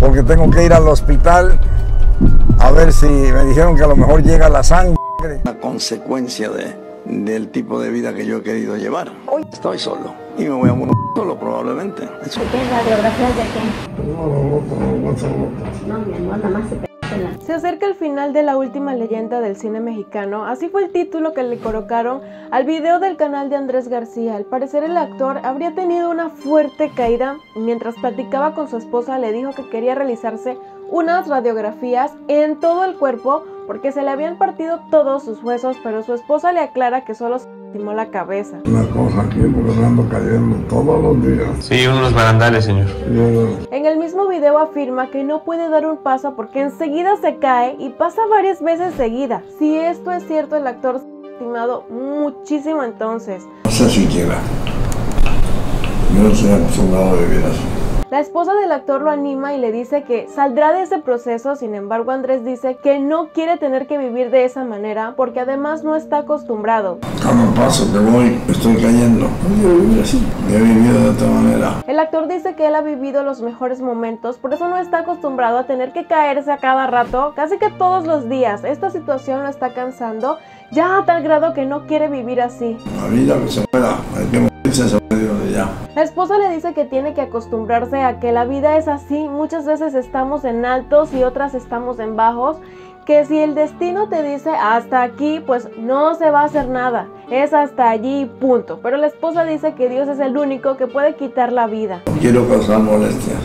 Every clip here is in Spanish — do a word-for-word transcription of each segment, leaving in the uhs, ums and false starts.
porque tengo que ir al hospital a ver si me dijeron que a lo mejor llega la sangre. La consecuencia de, del tipo de vida que yo he querido llevar. Hoy estoy solo y me voy a morir solo probablemente. Eso. ¿Qué es la biografía de quién? No, no, no, no, mi amor, nada más se... Se acerca el final de La Última Leyenda del cine mexicano, así fue el título que le colocaron al video del canal de Andrés García. Al parecer el actor habría tenido una fuerte caída. Mientras platicaba con su esposa le dijo que quería realizarse unas radiografías en todo el cuerpo porque se le habían partido todos sus huesos, pero su esposa le aclara que solo se lastimó la cabeza. Una cosa aquí, porque me ando cayendo todos los días. Sí, unos barandales, señor. Sí. En el mismo video afirma que no puede dar un paso porque enseguida se cae y pasa varias veces seguida. Si esto es cierto, el actor se ha lastimado muchísimo entonces. No sé siquiera. Yo no soy acostumbrado a vivir así. La esposa del actor lo anima y le dice que saldrá de ese proceso. Sin embargo, Andrés dice que no quiere tener que vivir de esa manera porque además no está acostumbrado. Cada paso que voy, estoy cayendo. He vivido de otra manera. El actor dice que él ha vivido los mejores momentos, por eso no está acostumbrado a tener que caerse a cada rato, casi que todos los días. Esta situación lo está cansando ya a tal grado que no quiere vivir así. La vida que se pueda, hay que morirse, se puede vivir ya. La esposa le dice que tiene que acostumbrarse a que la vida es así, muchas veces estamos en altos y otras estamos en bajos, que si el destino te dice hasta aquí, pues no se va a hacer nada, es hasta allí y punto. Pero la esposa dice que Dios es el único que puede quitar la vida. No quiero causar molestias.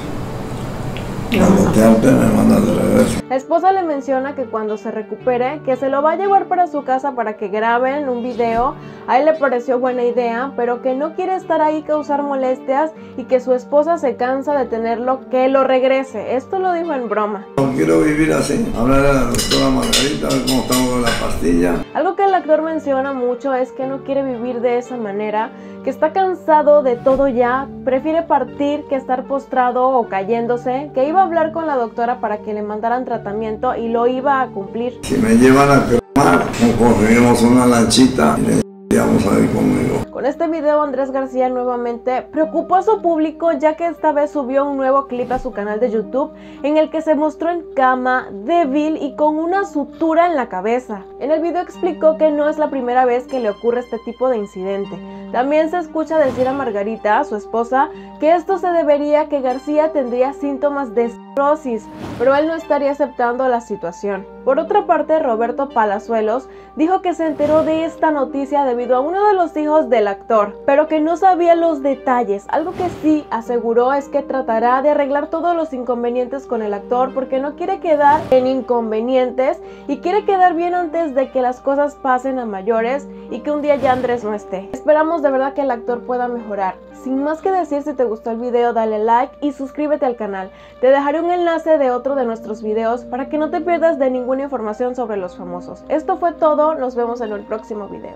La esposa le menciona que cuando se recupere, que se lo va a llevar para su casa para que graben un video. A él le pareció buena idea, pero que no quiere estar ahí, causar molestias, y que su esposa se cansa de tenerlo, que lo regrese. Esto lo dijo en broma. No quiero vivir así. Hablar a la doctora Margarita, a ver cómo estamos con la pastilla. Algo que el actor menciona mucho es que no quiere vivir de esa manera, que está cansado de todo ya, prefiere partir que estar postrado o cayéndose, que iba a hablar con la doctora para que le mandaran tratamiento y lo iba a cumplir. Si me llevan a cremar, conseguimos una lanchita y le llevamos a ir conmigo. Con este video Andrés García nuevamente preocupó a su público, ya que esta vez subió un nuevo clip a su canal de YouTube en el que se mostró en cama, débil y con una sutura en la cabeza. En el video explicó que no es la primera vez que le ocurre este tipo de incidente. También se escucha decir a Margarita, su esposa, que esto se debería a que García tendría síntomas de cirrosis, pero él no estaría aceptando la situación. Por otra parte, Roberto Palazuelos dijo que se enteró de esta noticia debido a uno de los hijos del actor, pero que no sabía los detalles. Algo que sí aseguró es que tratará de arreglar todos los inconvenientes con el actor porque no quiere quedar en inconvenientes y quiere quedar bien antes de que las cosas pasen a mayores y que un día ya Andrés no esté. Esperamos de verdad que el actor pueda mejorar. Sin más que decir, si te gustó el video dale like y suscríbete al canal. Te dejaré un enlace de otro de nuestros videos para que no te pierdas de ninguna información sobre los famosos. Esto fue todo, nos vemos en el próximo video.